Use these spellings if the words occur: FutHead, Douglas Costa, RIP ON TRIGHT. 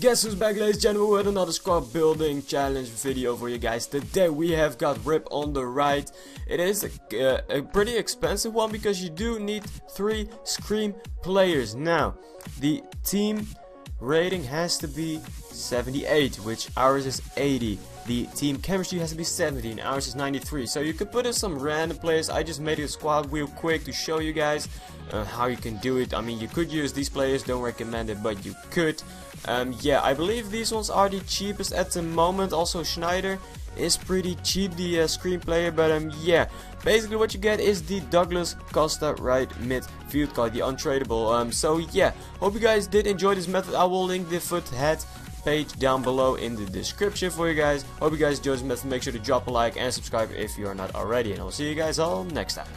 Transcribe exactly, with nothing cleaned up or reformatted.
Guess who's back, ladies and gentlemen, with another squad building challenge video for you guys. Today we have got Rip on the right. It is a, uh, a pretty expensive one because you do need three Scream players. Now, the team rating has to be seventy-eight, which ours is eighty. The team chemistry has to be seventeen, ours is ninety-three. So you could put in some random players. I just made a squad real quick to show you guys uh, how you can do it. I mean, you could use these players, don't recommend it, but you could. Um, yeah, I believe these ones are the cheapest at the moment. Also, Schneider is pretty cheap, the uh, screen player, but um, yeah. Basically, what you get is the Douglas Costa right midfield card, the untradeable. Um, so yeah, hope you guys did enjoy this method. I will link the FutHead page down below in the description for you guys. Hope you guys enjoyed this method. Make sure to drop a like and subscribe if you are not already, and I'll see you guys all next time.